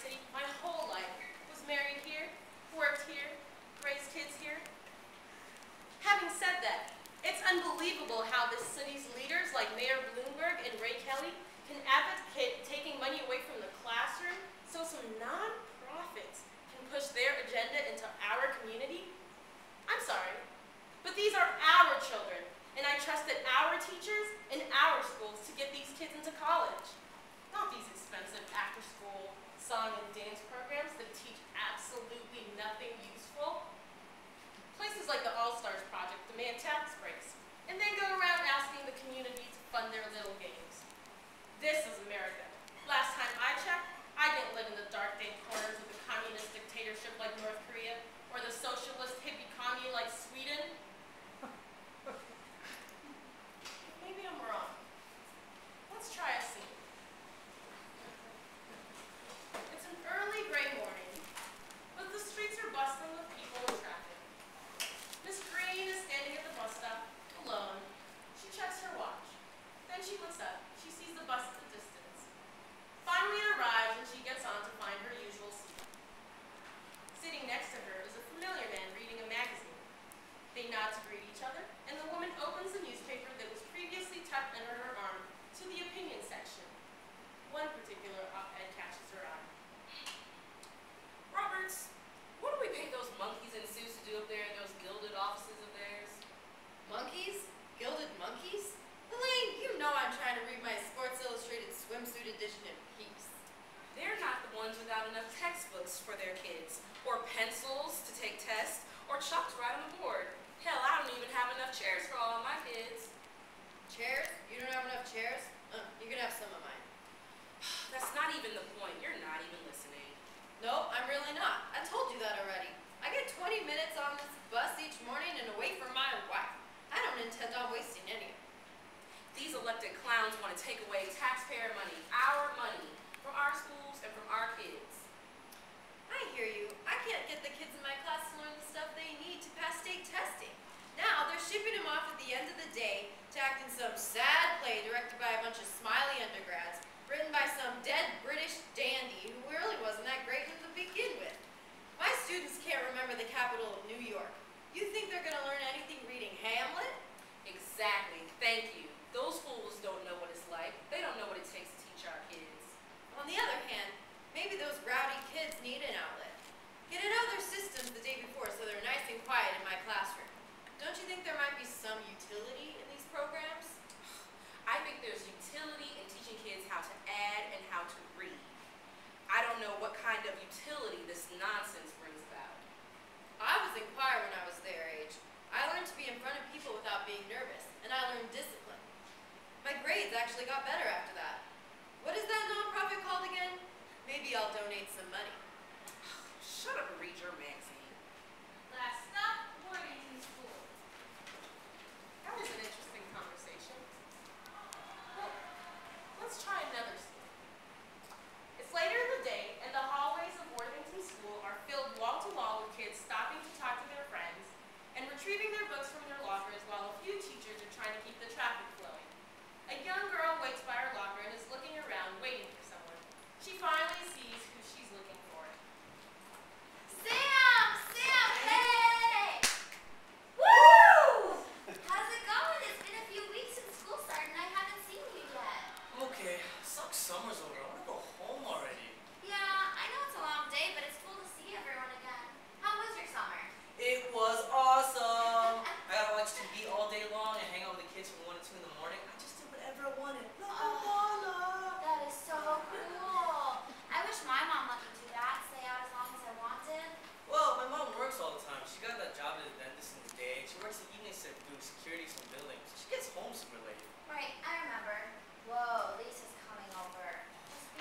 city my whole life. Was married here, worked here, raised kids here. Having said that, it's unbelievable how this city's leaders like Mayor Bloomberg and Ray Kelly can advocate taking money away from the classroom so some nonprofits can push their agenda into our community. I'm sorry, but these are our children, and I trust that our teachers and our schools to get these kids into college. Not these expensive after-school song and dance programs that teach absolutely nothing useful. Places like the All-Stars Project demand tax breaks and then go around asking the community to fund their little games. This is America. Last time I checked, I didn't live in the dark, dank corners of a communist dictatorship like North Korea or the socialist hippie commune like Sweden. Maybe I'm wrong. Let's try a scene. It's an early gray morning, but the streets are bustling with people and traffic. Miss Green is standing at the bus stop, alone. She checks her watch. Then she looks up. She sees the bus at the distance. Finally it arrives, and she gets on to find her usual seat. Sitting next to her is a familiar man reading a magazine. They nod to greet each other, and the woman opens the newspaper that was previously tucked under her arm to the opinion section. One particular op-ed catches her eye. Roberts, what do we pay those monkeys and suits to do up there in those gilded offices of theirs? Monkeys? Gilded monkeys? Elaine, you know I'm trying to read my Sports Illustrated swimsuit edition in peace. They're not the ones without enough textbooks for their kids, or pencils to take tests, or chalk to write on the board. Hell, I don't even have enough chairs for all of my kids. Chairs? You don't have enough chairs? You're gonna have some of mine. That's not even the point. You're not even listening. No, I'm really not. I told you that already. I get 20 minutes on this bus each morning and away from my wife. I don't intend on wasting any of it. These elected clowns want to take away taxpayer money, from our schools and from our kids. I hear you. I can't get the kids in my class to learn the stuff they need to pass state testing. Now they're shipping them off at the end of the day to act in some sad play directed by a bunch of smiley undergrads, written by some dead British dandy who really wasn't that great to begin with. My students can't remember the capital of New York. You think they're going to learn anything reading Hamlet? Exactly. Thank you. Those fools don't know what it's like. They don't know what it takes to teach our kids. On the other hand, maybe those rowdy kids need an outlet. Get it out of their systems the day before so they're nice and quiet in my classroom. Don't you think there might be some utility in these programs? I think there's utility in teaching kids how to add and how to read. I don't know what kind of utility this nonsense brings about. I was in choir when I was their age. I learned to be in front of people without being nervous, and I learned discipline. My grades actually got better after that. What is that nonprofit called again? Maybe I'll donate some money. Shut up and read your magazine. Last stop, Worthington School. That was an interesting conversation. Let's try another school. It's later in the day, and the hallways of Worthington School are filled wall-to-wall with kids stopping to talk to their friends and retrieving their books from their lockers while a few teachers are trying to keep the traffic flowing. A young girl waits by her locker and is looking around, waiting for someone. She finally sees who she's looking for. Sam! Sam! Hey! Woo! How's it going? It's been a few weeks since school started, and I haven't seen you yet. Okay, sucks summer's over. I want to go home already. Yeah, I know it's a long day, but it's cool to see everyone again. How was your summer? It was awesome! I got to watch TV all day long and hang out with the kids from 1 to 2 in the morning. I just did whatever I wanted. La la la la! That is so cool! I wish my mom let me do that, stay out as long as I wanted. Well, my mom works all the time. She got that job at the dentist in the day. She works the evening shift doing security for buildings. She gets home super late. Right, I remember. Whoa, Lisa's coming over. Must be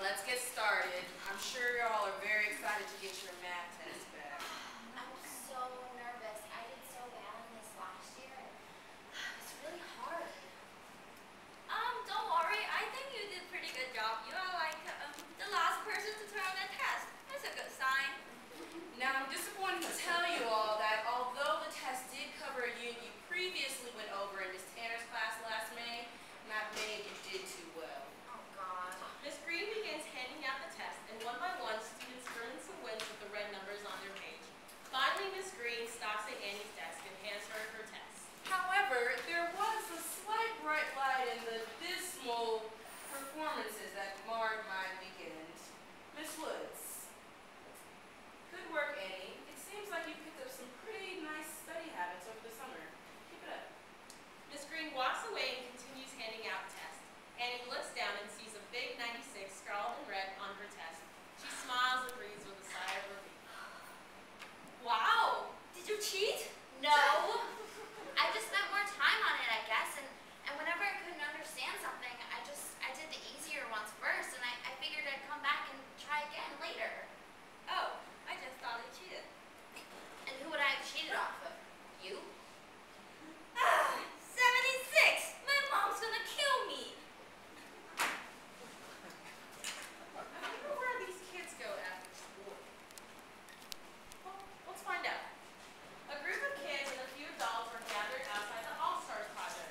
let's get started. I'm sure y'all are very excited to get your math test back. I'm so nervous. I did so bad on this last year. It's really hard. Don't worry. I think you did a pretty good job. You are like the last person to turn on that test. That's a good sign. Now, I'm disappointed to tell you all that although the test did cover a unit you previously went over in Ms. Tanner's class last May, not many of you did too well. Ms. Green begins handing out the test, and one by one, students earn some wins with the red numbers on their page. Finally, Ms. Green stops at Annie's desk and hands her her test. However, there was a slight bright light in the dismal performances that marred my weekend. Ms. Woods. Good work, Annie. It seems like you picked up some pretty nice study habits over the summer. Keep it up. Ms. Green walks away and continues handing out tests. Annie looks down and sees a big 96 scrawled in red on her test. She smiles and breathes with a sigh of relief. Wow! Did you cheat? No! I just spent more time on it, I guess, and whenever I couldn't understand something, I did the easier ones first, and I figured I'd come back and try again later. Oh, I just thought I cheated. And who would I have cheated off of? You? 76! My mom's gonna kill me! Find out. A group of kids and a few adults were gathered outside the All-Stars Project.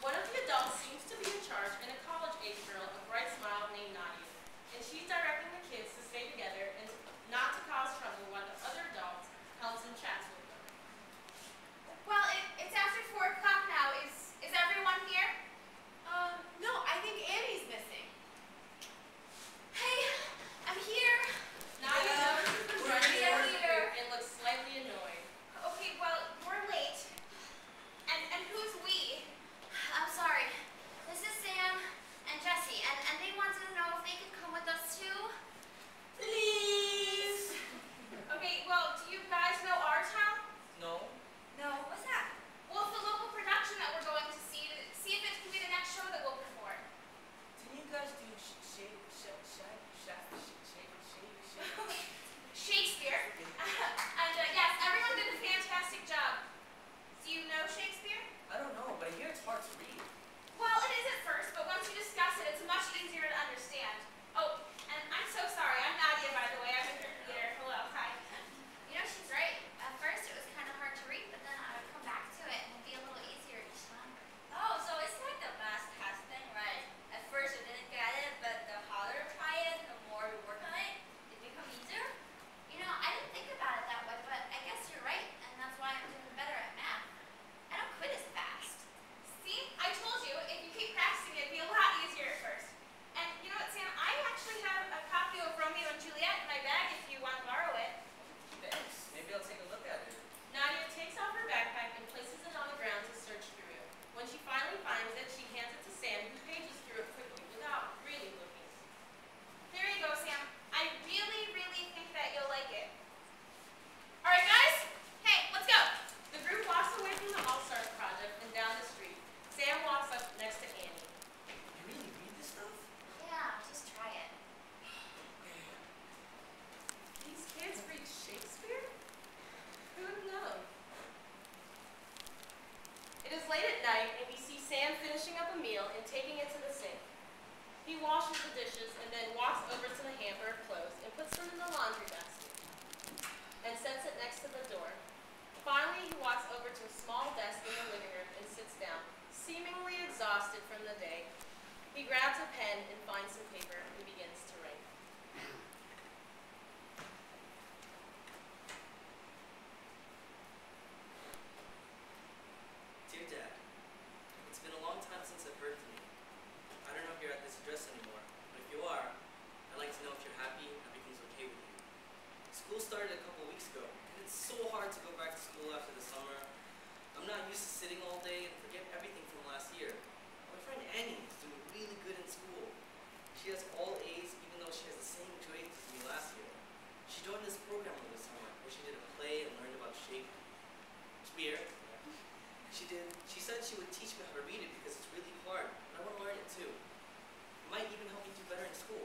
One of the adults seems to be in charge and a college-age girl, a bright smile named Nadia, and she's directing the kids to stay together and not to cause trouble while the other adults helps and chats with them. Well, it's after 4 o'clock now. Is everyone here? No, I think Annie's missing. Hey, I'm here. Nadia, Nadia here. It looks slightly annoyed. Okay, well, we're late. And who's we? I'm sorry. This is Sam and Jesse, and they wanted to know if they could come with us too. Please! Okay, well, do you guys know our town? No. No? What's that? Well, it's the local production that we're going to see if it can be the next show that we'll perform. Didn't you guys do Shakespeare? And yes, everyone did a fantastic job. Do you know Shakespeare? I don't know, but I hear it's hard to read. Well, it is at first, but once you discuss it, it's much easier to understand. Oh, and I'm so sorry. I'm Nadia, by the way. I'm in her theater. Hello. Hi. You know, she's right. At first, it was kind of hard to read, but then I would come back to it and it'd be a little easier each time. Oh, so it's like the math test thing, right? At first, I didn't get it, but the harder I try it, the more we work on it. You know, I didn't think about it that way, but I guess you're right, and that's why I'm doing better at math. I don't quit as fast. See, I told you, if you keep practicing, it'd be a lot easier at first. And you know what, Sam, I actually have a copy of Romeo and Juliet in my bag if you want to borrow it. Thanks. Maybe I'll take a look at it. Nadia takes off her backpack and places it on the ground to search through it. When she finally finds it, she hands it to Sam, who pages through it quickly without really looking. Here you go, Sam. I really, really think that you'll like it. All right, guys? Hey, let's go. The group walks away from the All-Stars Project and down the street. Sam walks up next to Annie. You really read this stuff? Yeah, just try it. These kids read Shakespeare? Who would know? It is late at night, and we see Sam finishing up a meal and taking it to the sink. He washes the dishes and then walks over to the hamper of clothes and puts them in the laundry basket and sets it next to the door. Finally, he walks over to a small desk in the living room and sits down, seemingly exhausted from the day. He grabs a pen and finds some paper and begins to write. Dear Dad, it's been a long time since I've heard from you. I don't know if you're at this address anymore, but if you are, I'd like to know if you're happy and everything's okay with you. School started a couple weeks ago, and it's so hard to go back to school after the summer. I'm not used to sitting all day and forget everything from last year. My friend Annie is doing really good in school. She has all A's, even though she has the same 2 A's as me last year. She joined this program over the summer, where she did a play and learned about Shakespeare. She said she would teach me how to read it because it's really hard, and I want to learn it too. It might even help me do better in school.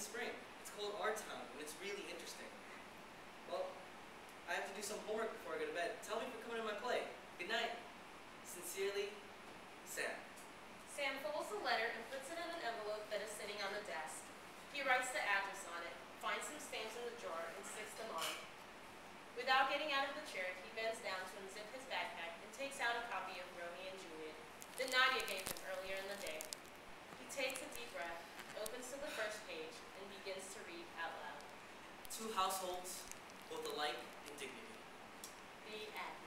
the spring. It's called Our Town, and it's really interesting. Well, I have to do some homework before I go to bed. Tell me for coming to my play. Good night. Sincerely, Sam. Sam folds the letter and puts it in an envelope that is sitting on the desk. He writes the address on it, finds some stamps in the drawer, and sticks them on. Without getting out of the chair, he bends down to unzip his backpack and takes out a copy of Romeo and Juliet that Nadia gave him earlier in the day. He takes a deep breath, opens to the first page, and begins to read out loud. Two households, both alike in dignity. The end.